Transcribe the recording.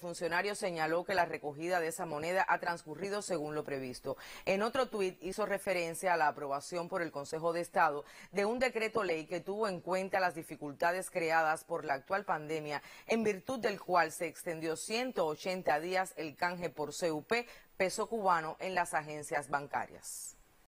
El funcionario señaló que la recogida de esa moneda ha transcurrido según lo previsto. En otro tuit hizo referencia a la aprobación por el Consejo de Estado de un decreto ley que tuvo en cuenta las dificultades creadas por la actual pandemia, en virtud del cual se extendió 180 días el canje por CUP, peso cubano, en las agencias bancarias.